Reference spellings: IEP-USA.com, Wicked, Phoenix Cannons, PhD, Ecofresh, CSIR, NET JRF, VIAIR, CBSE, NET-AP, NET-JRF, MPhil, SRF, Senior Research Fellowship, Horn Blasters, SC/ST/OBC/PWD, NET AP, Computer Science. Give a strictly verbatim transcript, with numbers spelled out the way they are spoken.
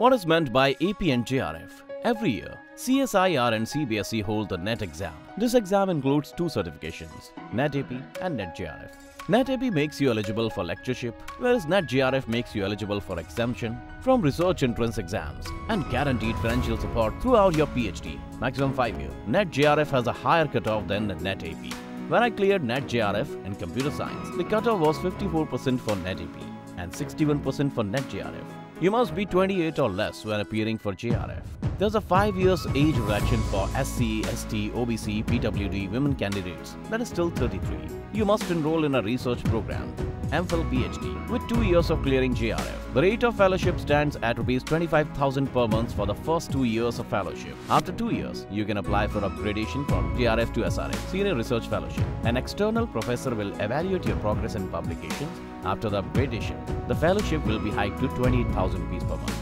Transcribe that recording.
What is meant by A P and J R F? Every year, C S I R and C B S E hold the NET exam. This exam includes two certifications, NET A P and NET J R F. NET A P makes you eligible for lectureship, whereas NET J R F makes you eligible for exemption from research entrance exams and guaranteed financial support throughout your PhD, maximum five years. NET J R F has a higher cutoff than the NET A P. When I cleared NET J R F in computer science, the cutoff was fifty-four percent for NET A P and sixty-one percent for NET J R F. You must be twenty-eight or less when appearing for J R F. There's a five years age reduction for S C S T O B C P W D women candidates, that is still thirty-three. You must enroll in a research program, MPhil PhD, with two years of clearing J R F. The rate of fellowship stands at twenty-five thousand rupees per month for the first two years of fellowship. After two years, you can apply for upgradation from J R F to S R F, Senior Research Fellowship. An external professor will evaluate your progress and publications. After the upgradation, the fellowship will be hiked to twenty-eight thousand rupees per month.